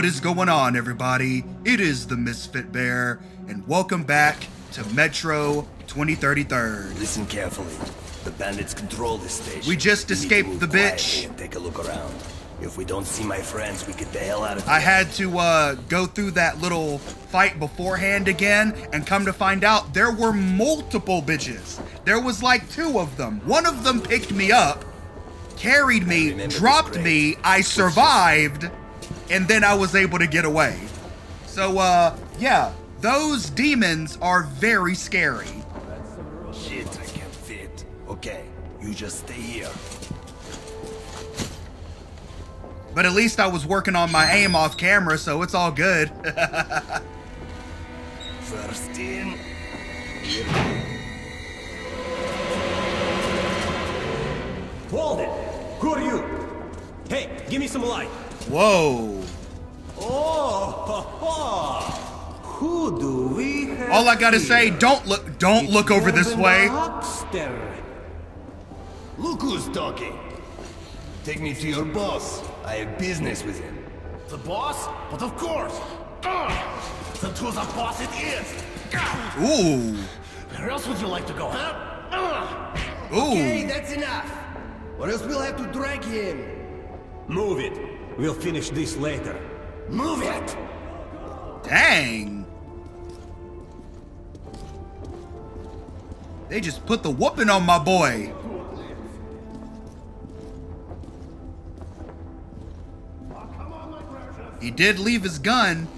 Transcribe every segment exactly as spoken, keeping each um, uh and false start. What is going on, everybody? It is the Misfit Bear, and welcome back to Metro twenty thirty-three. Listen carefully. The bandits control this station. We just we escaped the bitch. And take a look around. If we don't see my friends, we get the hell out of here. I had to uh, go through that little fight beforehand again, and come to find out there were multiple bitches. There was like two of them. One of them picked me up, carried me, dropped me. I survived. And then I was able to get away. So, uh, yeah, those demons are very scary. Shit, I can't fit. Okay, you just stay here. But at least I was working on my aim off camera, so it's all good. First in. Hold it. Who are you? Hey, give me some light. Whoa. Oh, ho, ho. Who do we have? All I gotta here? say, don't look don't it's look over this way. Upstairs. Look who's talking. Take me to your boss. I have business with him. The boss? But of course. So to the boss it is. Ooh. Where else would you like to go, huh? Ooh. Okay, that's enough. Or else we'll have to drag him. Move it. We'll finish this later. Move it! Dang! They just put the whooping on my boy. He did leave his gun.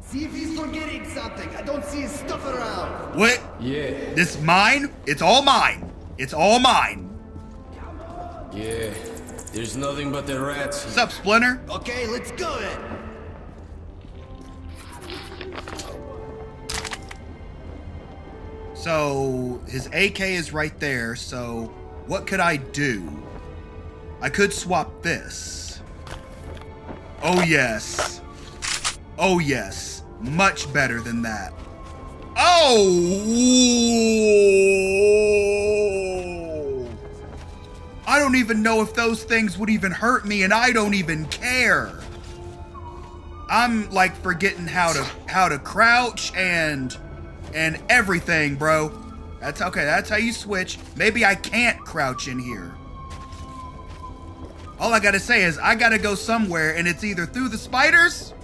See if he's forgetting something. I don't see his stuff around. What? Yeah. This mine? It's all mine. It's all mine. Yeah. There's nothing but the rats. What's up, Splinter? Okay, let's go then. So, his A K is right there, so what could I do? I could swap this. Oh, yes. Oh, yes. Much better than that. Oh! I don't even know if those things would even hurt me, and I don't even care. I'm like forgetting how to how to crouch and and everything, bro. That's okay. That's how you switch. Maybe I can't crouch in here. All I gotta say is I gotta go somewhere, and it's either through the spiders.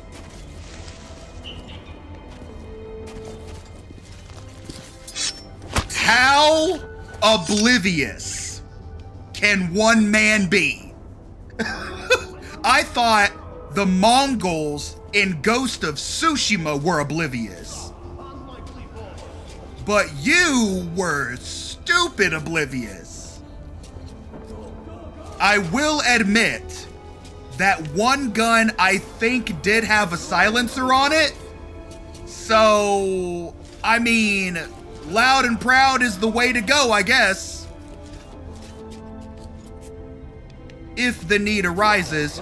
How oblivious can one man be? I thought the Mongols in Ghost of Tsushima were oblivious. But you were stupid oblivious. I will admit that one gun I think did have a silencer on it. So, I mean, loud and proud is the way to go, I guess. If the need arises,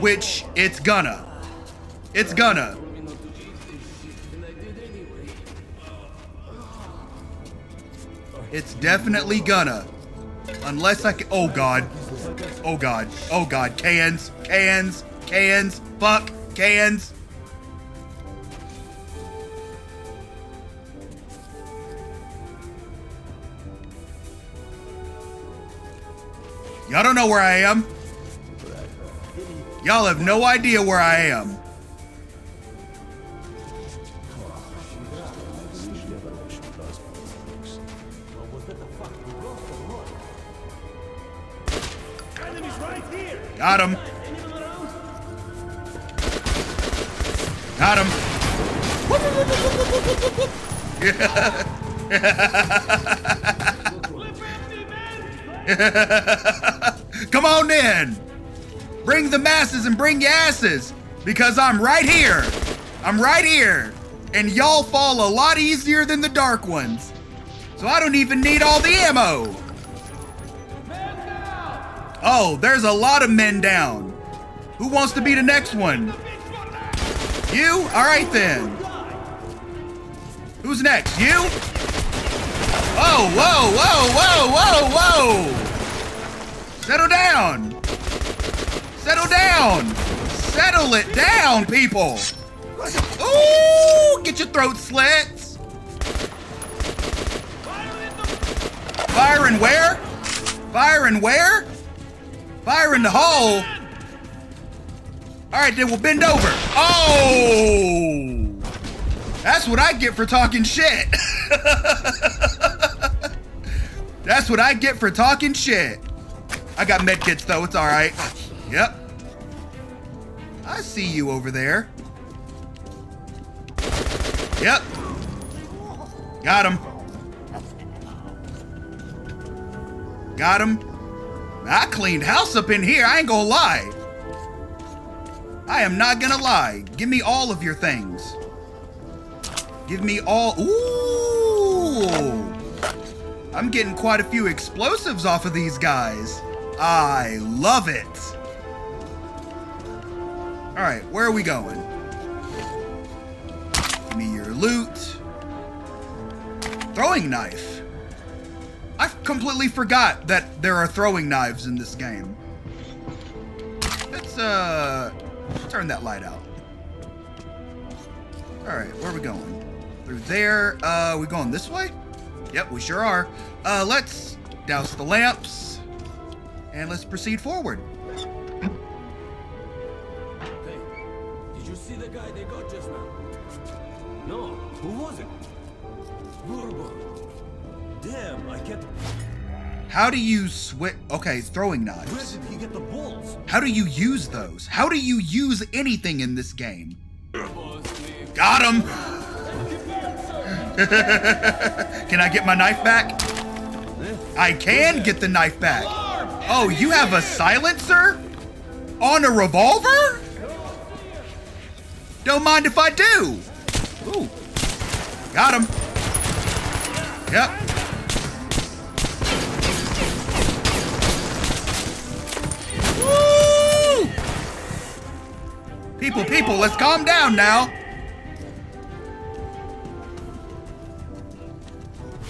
which it's gonna. It's gonna. It's definitely gonna. Unless I can, oh God. Oh God, oh God, cans, cans, cans, fuck, cans. Y'all don't know where I am. Y'all have no idea where I am. Got him. Got him. Yeah. Come on in, bring the masses and bring your asses, because I'm right here. I'm right here, and y'all fall a lot easier than the Dark Ones. So I don't even need all the ammo. Man down. Oh, there's a lot of men down. Who wants to be the next one? You? All right then. Who's next? You? Oh, whoa, whoa, whoa, whoa, whoa. Settle down! Settle down! Settle it down, people! Ooh! Get your throat slits! Fire in where? Fire in where? Fire in the hole! Alright, then we'll bend over. Oh! That's what I get for talking shit! That's what I get for talking shit. I got med kits though, it's alright. Yep. I see you over there. Yep. Got him. Got him. I cleaned house up in here, I ain't gonna lie. I am not gonna lie. Give me all of your things. Give me all, ooh. I'm getting quite a few explosives off of these guys. I love it. All right, where are we going? Give me your loot. Throwing knife. I completely forgot that there are throwing knives in this game. Let's uh, turn that light out. All right, where are we going? Through there, uh, we going this way? Yep, we sure are. Uh, let's douse the lamps and let's proceed forward. Hey, did you see the guy they got just now? No, who was it? Bourbon. Damn, I get. How do you switch? Okay, throwing knives. Where did he get the balls? How do you use those? How do you use anything in this game? Got him. Can I get my knife back? I can get the knife back. Oh, you have a silencer? On a revolver? Don't mind if I do. Ooh. Got him. Yep. Woo! People, people, let's calm down now.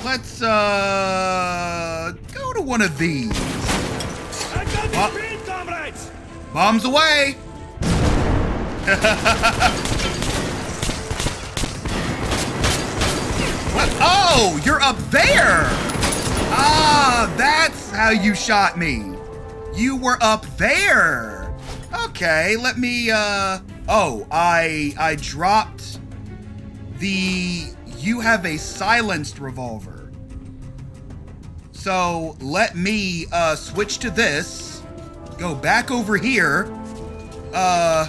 Let's, uh, go to one of these. I got the beat, comrades! Bombs away! What? Oh, you're up there! Ah, that's how you shot me. You were up there. Okay, let me, uh, oh, I, I dropped the... You have a silenced revolver. So let me uh, switch to this, go back over here, uh,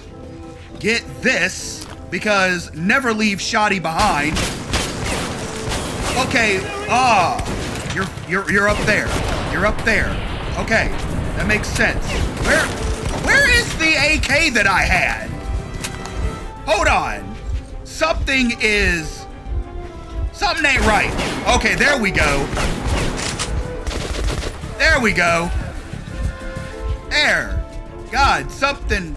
get this, because never leave shoddy behind. Okay, ah, you're, you're, you're up there. You're up there. Okay, that makes sense. Where, where is the A K that I had? Hold on, something is... Something ain't right. Okay, there we go. There we go. There. God, something.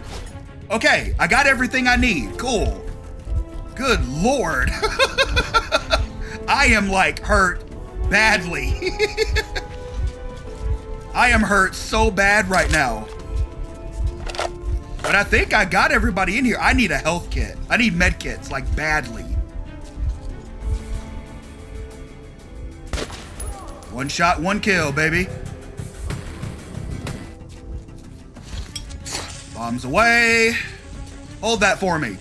Okay, I got everything I need. Cool. Good Lord. I am like hurt badly. I am hurt so bad right now. But I think I got everybody in here. I need a health kit. I need med kits, like badly. One shot, one kill, baby. Bombs away. Hold that for me.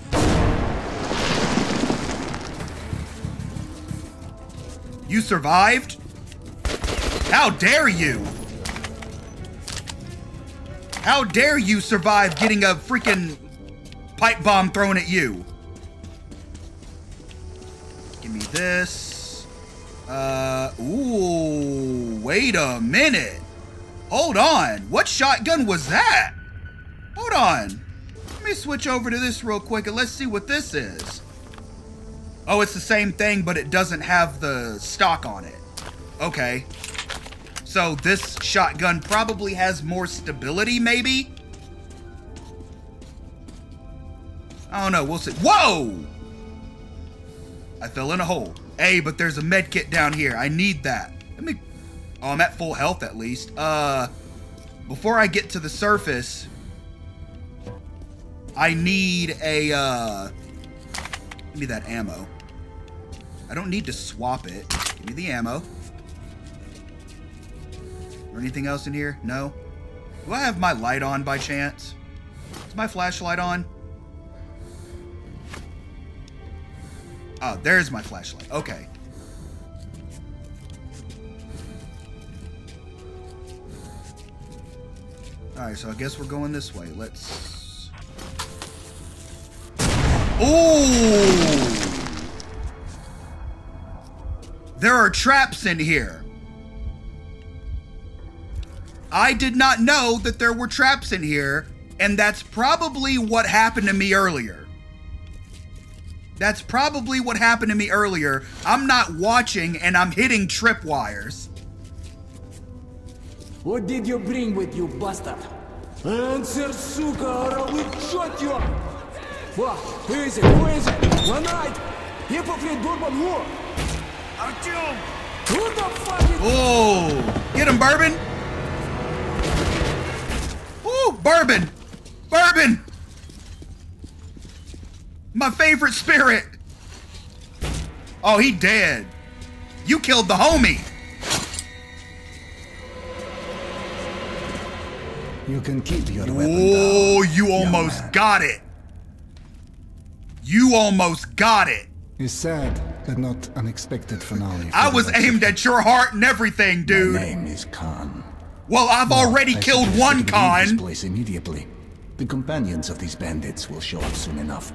You survived? How dare you? How dare you survive getting a freaking pipe bomb thrown at you? Give me this. Uh, ooh, wait a minute. Hold on. What shotgun was that? Hold on. Let me switch over to this real quick and let's see what this is. Oh, it's the same thing, but it doesn't have the stock on it. Okay. So this shotgun probably has more stability, maybe? I don't know. We'll see. Whoa! I fell in a hole. Hey, but there's a med kit down here. I need that. Let me... Oh, I'm at full health at least. Uh, before I get to the surface, I need a, uh, give me that ammo. I don't need to swap it. Give me the ammo. Or anything else in here? No? Do I have my light on by chance? Is my flashlight on? Oh, there's my flashlight. Okay. Alright, so I guess we're going this way. Let's... Ooh! There are traps in here. I did not know that there were traps in here, and that's probably what happened to me earlier. That's probably what happened to me earlier. I'm not watching, and I'm hitting tripwires. What did you bring with you, bastard? Answer, suka, or I will shoot you! What? Who is it? Who is it? One night! Hypocrite Bourbon, who? Artyom! Who the fuck is... Oh! Get him, Bourbon! Ooh, Bourbon! Bourbon! My favorite spirit! Oh, he dead. You killed the homie! You can keep your weapon down. Oh, you almost got it. You almost got it. It's sad, but not unexpected finale. I was aimed at your heart and everything, dude. My name is Khan. Well, I've no, already I killed one Khan. This place immediately. The companions of these bandits will show up soon enough,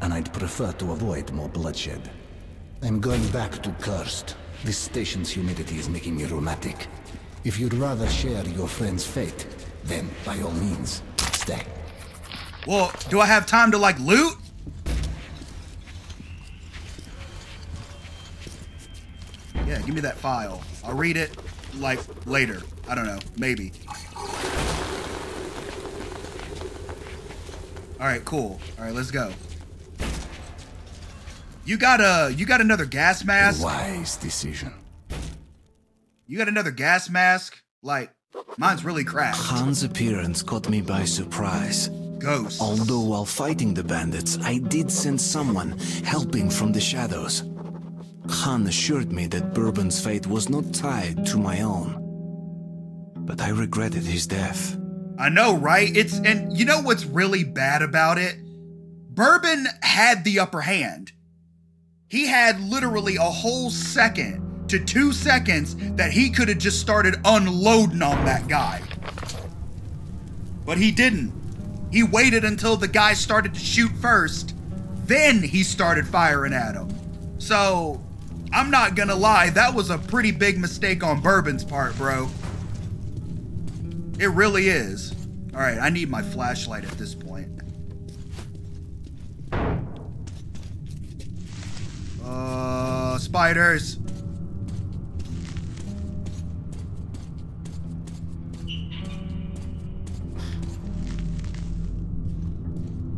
and I'd prefer to avoid more bloodshed. I'm going back to Cursed. This station's humidity is making me rheumatic. If you'd rather share your friend's fate, then, by all means, stay. Well, do I have time to, like, loot? Yeah, give me that file. I'll read it, like, later. I don't know. Maybe. Alright, cool. Alright, let's go. You got a... You got another gas mask? A wise decision. You got another gas mask? Like... Mine's really cracked. Khan's appearance caught me by surprise. Ghosts. Although while fighting the bandits, I did sense someone helping from the shadows. Khan assured me that Bourbon's fate was not tied to my own. But I regretted his death. I know, right? It's and you know what's really bad about it? Bourbon had the upper hand. He had literally a whole second to two seconds that he could have just started unloading on that guy. But he didn't. He waited until the guy started to shoot first, then he started firing at him. So, I'm not gonna lie, that was a pretty big mistake on Bourbon's part, bro. It really is. All right, I need my flashlight at this point. Uh, spiders.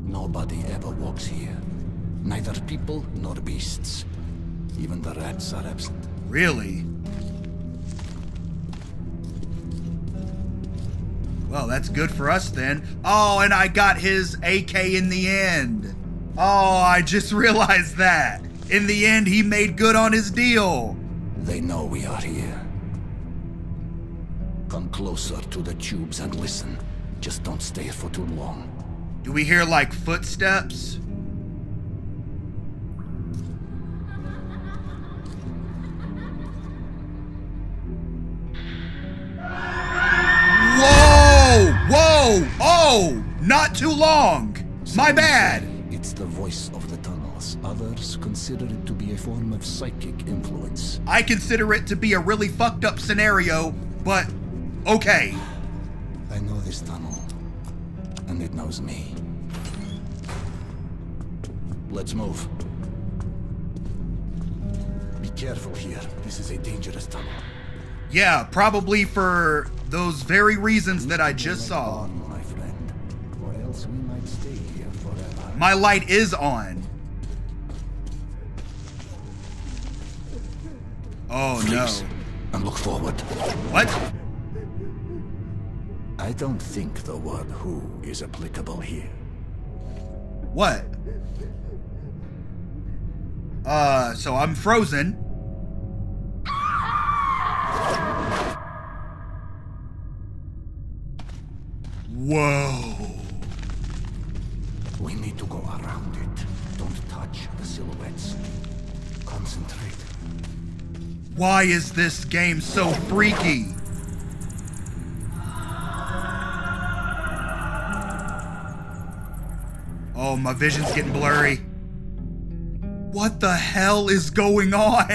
Nobody ever walks here. Neither people nor beasts. Even the rats are absent. Really? Well, that's good for us then. Oh, and I got his A K in the end. Oh, I just realized that. In the end, he made good on his deal. They know we are here. Come closer to the tubes and listen. Just don't stay for too long. Do we hear, like, footsteps? Whoa! Whoa! Oh! Not too long! My bad! It's the voice of the tunnels. Others consider it to be a form of psychic influence. I consider it to be a really fucked up scenario, but okay. I know this tunnel. And it knows me. Let's move. Be careful here. This is a dangerous tunnel. Yeah, probably for those very reasons that I just saw. My friend, or else we might stay here forever. My light is on. Oh no. And look forward. What? I don't think the word who is applicable here. What? Uh, so I'm frozen. Whoa. We need to go around it. Don't touch the silhouettes. Concentrate. Why is this game so freaky? Oh, my vision's getting blurry. What the hell is going on?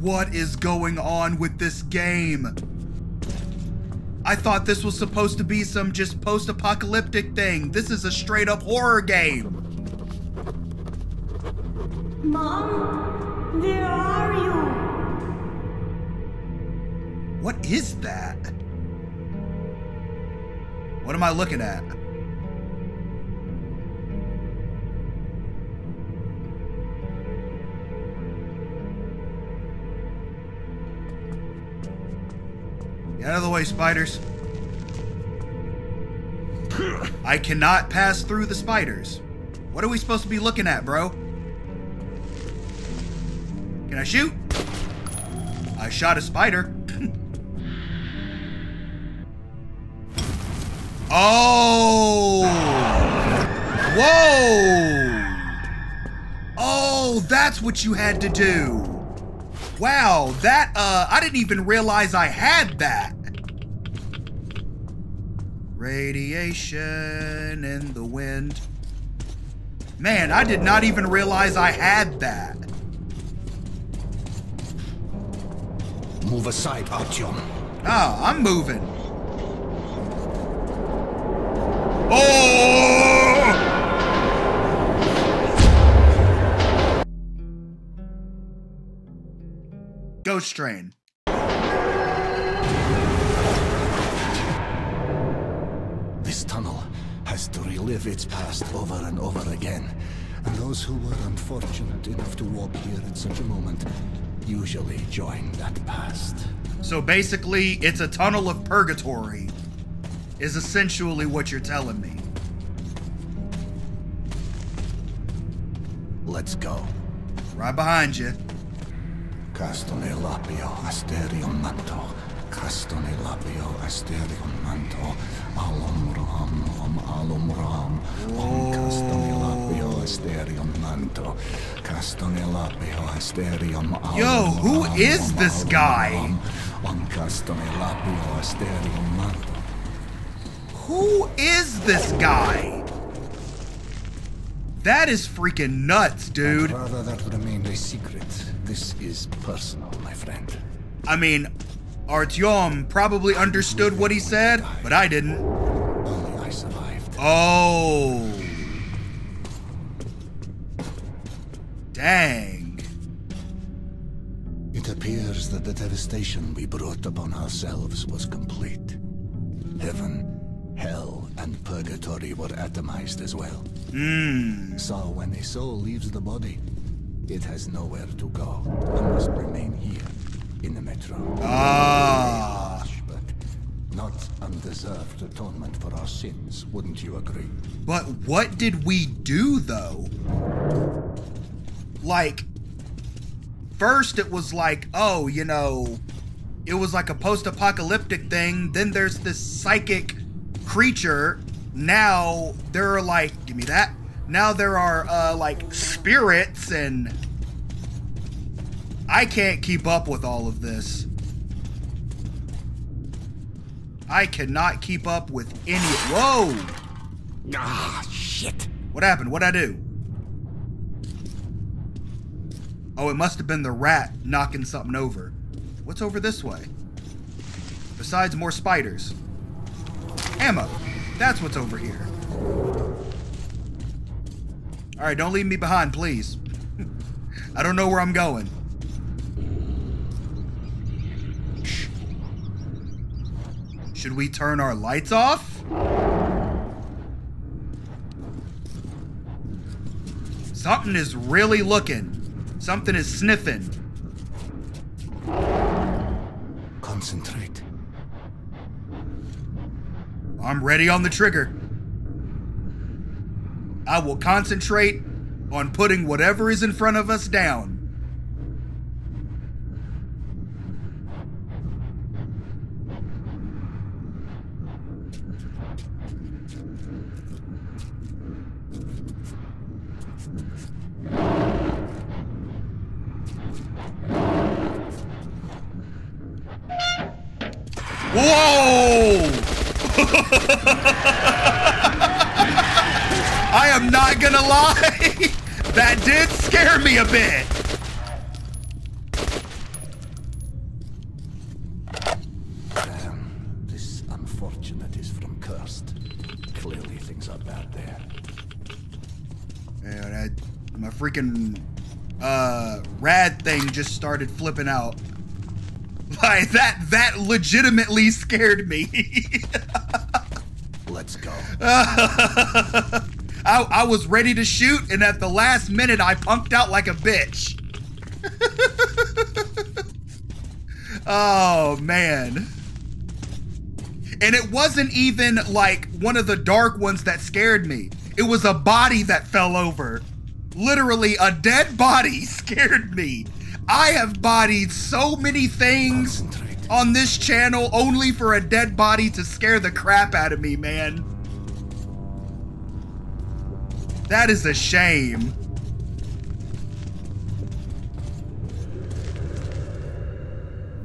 What is going on with this game? I thought this was supposed to be some just post-apocalyptic thing. This is a straight-up horror game. Mom, where are you? What is that? What am I looking at? Out of the way, spiders. I cannot pass through the spiders. What are we supposed to be looking at, bro? Can I shoot? I shot a spider. Oh! Whoa! Oh, that's what you had to do. Wow, that, uh, I didn't even realize I had that. Radiation in the wind. Man, I did not even realize I had that. Move aside, Artyom. Oh, I'm moving. Oh! Ghost train. This tunnel has to relive its past over and over again. And those who were unfortunate enough to walk here at such a moment usually join that past. So basically, it's a tunnel of purgatory, is essentially what you're telling me. Let's go. Right behind you. Castone lapio asterium manto. Castone lapio asterium manto. Alum ram, um, alum ram, um, castone lapio asterium manto. Castone lapio asterium alum. Yo, who is this guy? Um, castone lapio asterium manto. Who is this guy? That is freaking nuts, dude. I'd rather that remained a secret. This is personal, my friend. I mean, Artyom probably understood what he said, but I didn't. Only I survived. Oh. Dang. It appears that the devastation we brought upon ourselves was complete. Heaven, hell, and purgatory were atomized as well. Mm. So when a soul leaves the body, it has nowhere to go and must remain here in the Metro. Ah. Harsh, but not undeserved atonement for our sins, wouldn't you agree? But what did we do, though? Like, first it was like, oh, you know, it was like a post-apocalyptic thing. Then there's this psychic creature. Now there are like, give me that. Now there are uh, like spirits, and I can't keep up with all of this. I cannot keep up with any. Whoa! Ah, shit! What happened? What'd I do? Oh, it must have been the rat knocking something over. What's over this way? Besides more spiders. Ammo. That's what's over here. All right, don't leave me behind, please. I don't know where I'm going. Shh. Should we turn our lights off? Something is really looking. Something is sniffing. Concentrate. I'm ready on the trigger. I will concentrate on putting whatever is in front of us down. Whoa! I am not gonna lie. That did scare me a bit. Damn, this unfortunate is from Cursed. Clearly things are bad there. Yeah, that, my freaking uh, rad thing just started flipping out. Like, that, that legitimately scared me. Let's go. I, I was ready to shoot, and at the last minute, I punked out like a bitch. Oh, man. And it wasn't even, like, one of the dark ones that scared me. It was a body that fell over. Literally, a dead body scared me. I have bodied so many things on this channel only for a dead body to scare the crap out of me, man. That is a shame.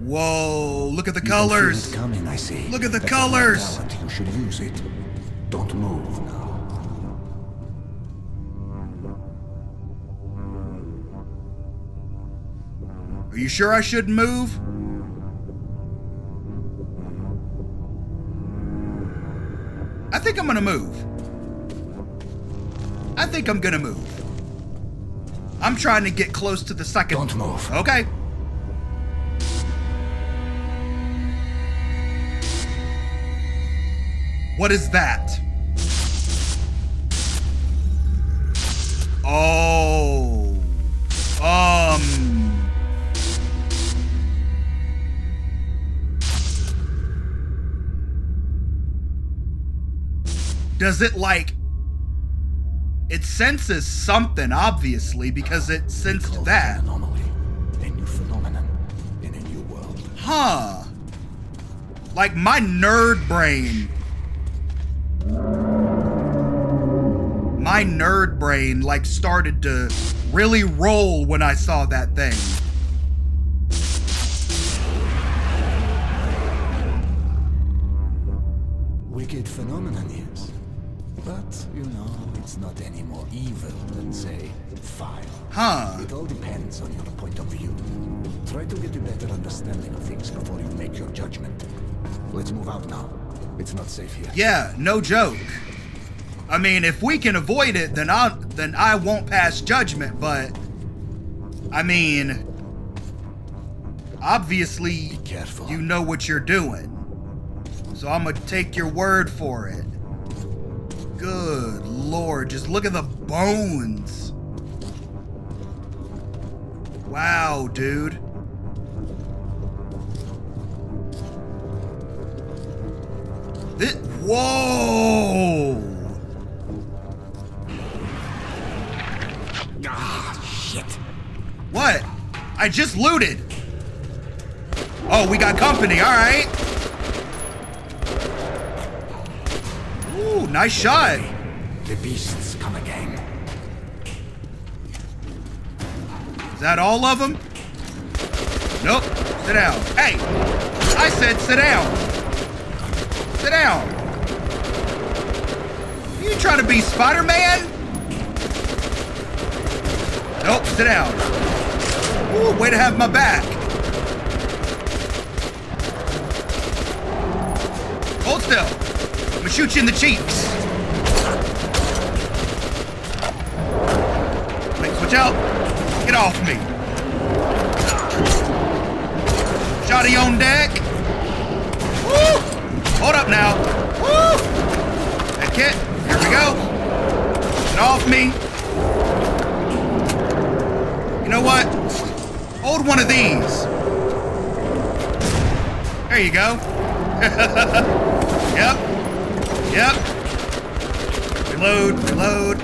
Whoa, look at the colors. Coming, I see. Look at the colors. You should use it. Don't move now. Are you sure I shouldn't move? I think I'm gonna move. I think I'm gonna move. I'm trying to get close to the second. Don't move. Okay. What is that? Oh. Um. Does it, like, it senses something, obviously, because it sensed that. An anomaly, a new phenomenon in a new world. Huh. Like, my nerd brain. My nerd brain, like, started to really roll when I saw that thing. Wicked phenomenon is. But, you know, it's not any more evil than, say, fire. Huh. It all depends on your point of view. Try to get a better understanding of things before you make your judgment. Let's move out now. It's not safe here. Yeah, no joke. I mean, if we can avoid it, then I then I won't pass judgment, but... I mean... Obviously, be careful. You know what you're doing. So I'm gonna take your word for it. Good Lord, just look at the bones. Wow, dude. This, whoa! Ah, shit. What? I just looted. Oh, we got company, all right. Ooh, nice shot. The beasts come again. Is that all of them? Nope. Sit down. Hey! I said sit down. Sit down. Are you trying to be Spider-Man? Nope. Sit down. Ooh, way to have my back. Hold still. I'm gonna shoot you in the cheeks. Wait, switch out. Get off me. Shotty on deck. Woo! Hold up now. Woo! That kit. Here we go. Get off me. You know what? Hold one of these. There you go. Yep. Yep. Reload, reload.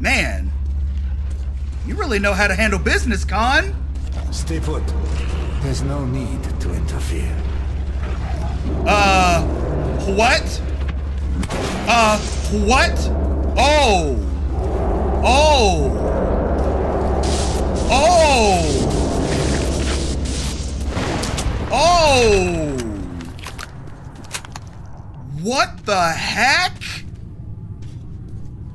Man, you really know how to handle business, Khan. Stay put. There's no need to interfere. Uh, what? Uh, what? Oh. Oh. Oh. Oh. What the heck?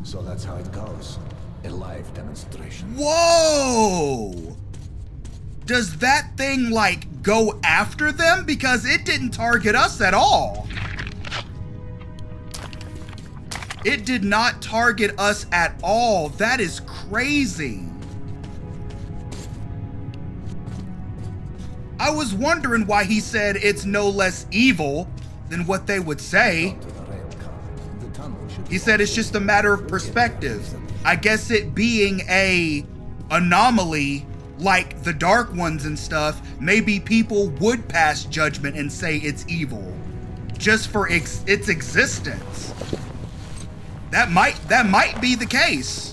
So that's how it goes. A live demonstration. Whoa. Does that thing, like, go after them? Because it didn't target us at all. It did not target us at all. That is crazy. I was wondering why he said it's no less evil than what they would say. He said it's just a matter of perspective. I guess it being a anomaly, like the Dark Ones and stuff, maybe people would pass judgment and say it's evil just for ex its existence. That might, that might be the case.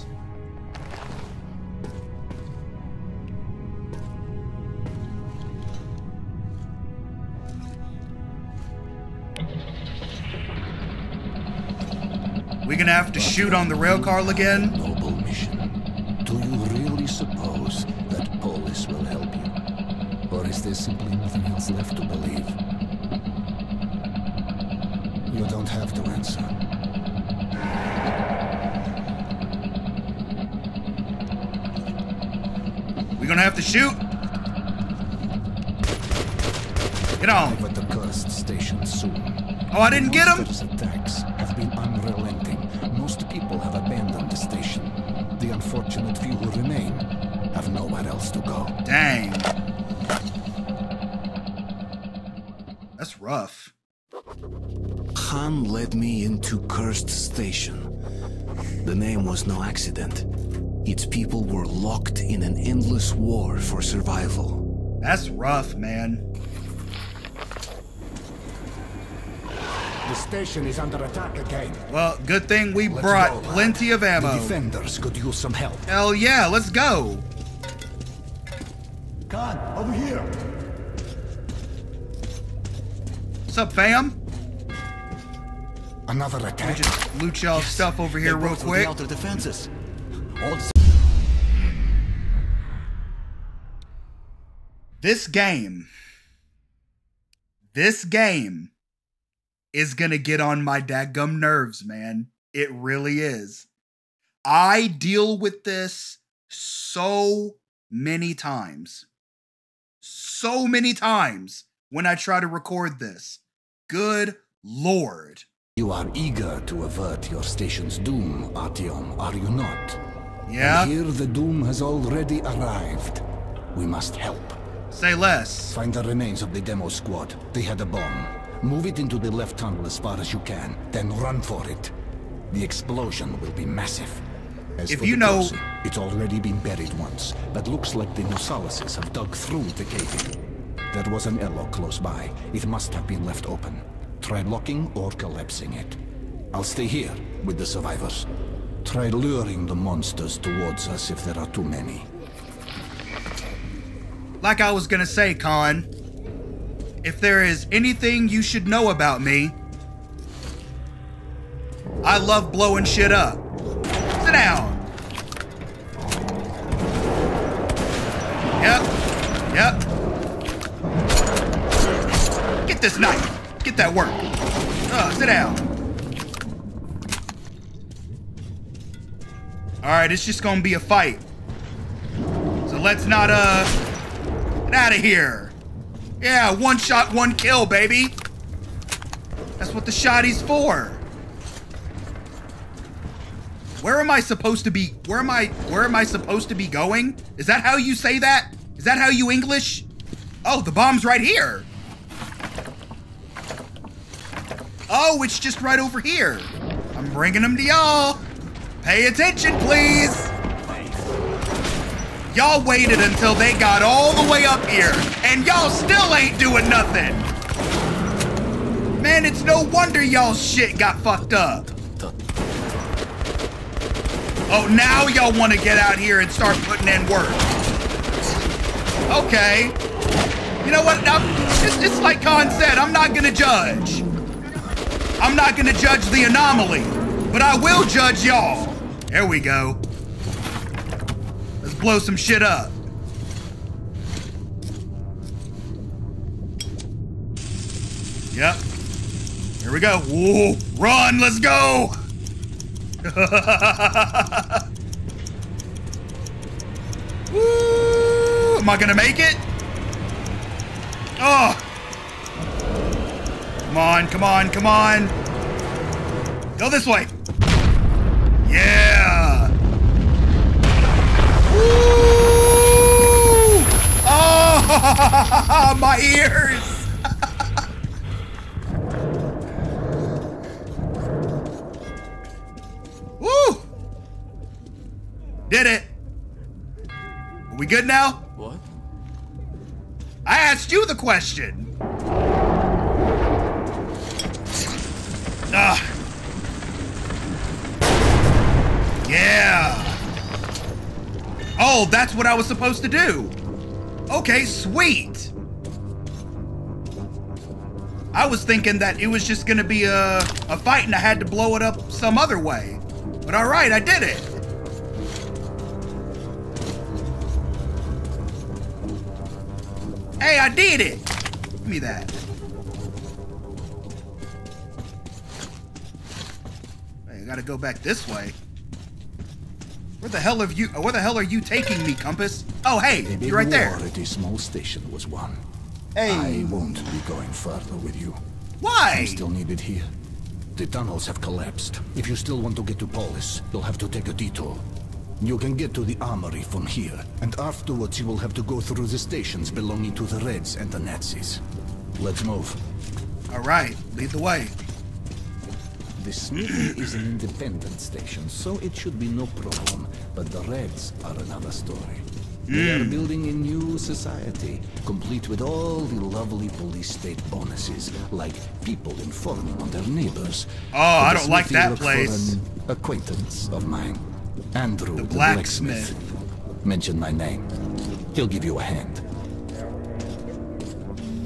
We're gonna have to shoot on the rail car again. Noble mission. Do you really suppose that Polis will help you? Or is there simply nothing else left to believe? You don't have to answer. We're gonna have to shoot. Get on. But the cursed station soon. Oh, I didn't get him. Attacks have been unrelenting. Most people have abandoned the station. The unfortunate few who remain have nowhere else to go. Dang. That's rough. Khan led me into Cursed Station. The name was no accident. Its people were locked in an endless war for survival. That's rough, man. The station is under attack again. Well, good thing we let's brought go, plenty of ammo. The defenders could use some help. Hell yeah, let's go. Khan, over here. What's up, fam? Another attack. Let me just loot y'all yes, stuff over here real quick. The outer defenses. Also this game, this game is going to get on my dadgum nerves, man. It really is. I deal with this so many times, so many times when I try to record this. Good Lord. You are eager to avert your station's doom, Artyom, are you not? Yeah. And here the doom has already arrived. We must help. Say less. Find the remains of the demo squad. They had a bomb. Move it into the left tunnel as far as you can, then run for it. The explosion will be massive. As if for you the know... person, it's already been buried once, but looks like the Nosalises have dug through the caving. There was an airlock close by. It must have been left open. Try locking or collapsing it. I'll stay here with the survivors. Try luring the monsters towards us if there are too many. Like I was gonna say, Khan, if there is anything you should know about me, I love blowing shit up. Sit down. Yep. Yep. Get this knife. Get that work. Uh, sit down. All right, it's just gonna be a fight. So let's not, uh, get out of here. Yeah, one shot, one kill, baby. That's what the shotty's for. Where am I supposed to be? Where am I, where am I supposed to be going? Is that how you say that? Is that how you English? Oh, the bomb's right here. Oh, it's just right over here. I'm bringing them to y'all. Pay attention, please. Y'all waited until they got all the way up here, and y'all still ain't doing nothing! Man, it's no wonder y'all's shit got fucked up. Oh, now y'all want to get out here and start putting in work. Okay. You know what? I'm, it's, it's like Khan said, I'm not going to judge. I'm not going to judge the anomaly, but I will judge y'all. There we go. Let's blow some shit up. Yep. Here we go. Whoa, run, let's go. Woo, am I gonna make it? Oh. Come on, come on, come on. Go this way. Yeah. Woo. Oh, my ears. Woo! Did it. Are we good now? What? I asked you the question. Ah. Yeah. Oh, that's what I was supposed to do. Okay, sweet. I was thinking that it was just gonna be a, a fight and I had to blow it up some other way. But all right, I did it. Hey, I did it. Give me that. Hey, I gotta go back this way. Where the hell have you? Where the hell are you taking me, Compass? Oh, hey, the you're right there. At a small station was one. Hey. I won't be going further with you. Why? I'm still needed here. The tunnels have collapsed. If you still want to get to Polis, you'll have to take a detour. You can get to the armory from here, and afterwards you will have to go through the stations belonging to the Reds and the Nazis. Let's move. All right, lead the way. The smithy is an independent station, so it should be no problem, but the Reds are another story. They are building a new society, complete with all the lovely police state bonuses, like people informing on their neighbors. Oh, I don't like that place. An acquaintance of mine, Andrew the blacksmith. Mention my name. He'll give you a hand.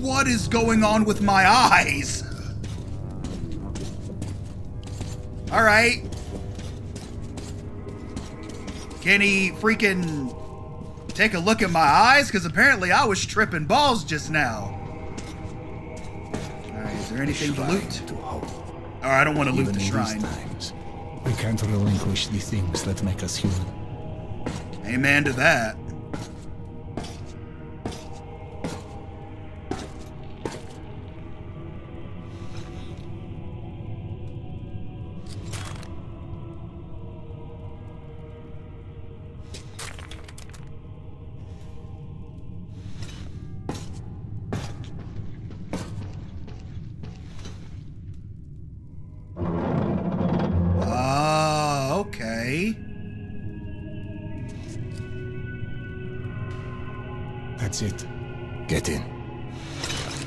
What is going on with my eyes? All right. Can he freaking... take a look at my eyes, because apparently I was tripping balls just now. All right, is there anything to loot? Oh, I don't want to loot the shrine. Times, we can't relinquish the things that make us human. Amen to that.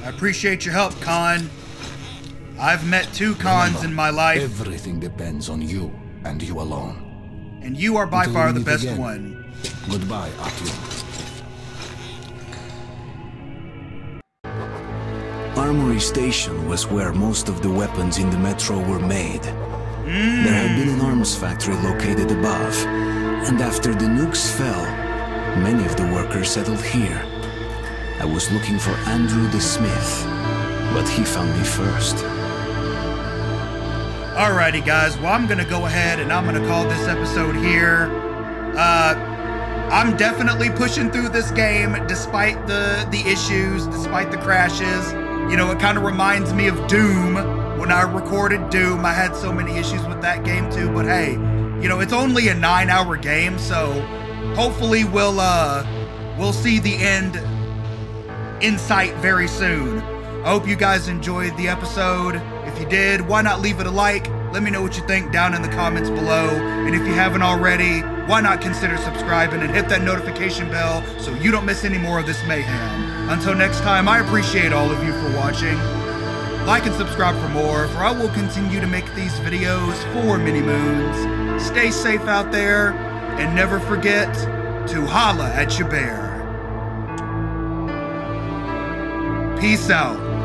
Appreciate your help, Khan. I've met two Khans. Remember, in my life. Everything depends on you and you alone. And you are by Until far the best again. one. Goodbye, Artyom. Armory Station was where most of the weapons in the Metro were made. Mm. There had been an arms factory located above, and after the nukes fell, many of the workers settled here. I was looking for Andrew DeSmith, but he found me first. Alrighty, guys. Well, I'm going to go ahead and I'm going to call this episode here. Uh, I'm definitely pushing through this game despite the, the issues, despite the crashes. You know, it kind of reminds me of Doom. When I recorded Doom, I had so many issues with that game too. But hey, you know, it's only a nine-hour game, so hopefully we'll, uh, we'll see the end... insight very soon. I hope you guys enjoyed the episode. If you did, why not leave it a like? Let me know what you think down in the comments below. And if you haven't already, why not consider subscribing and hit that notification bell so you don't miss any more of this mayhem. Until next time, I appreciate all of you for watching. Like and subscribe for more, for I will continue to make these videos for Mini Moons. Stay safe out there, and never forget to holla at your bear. Peace out.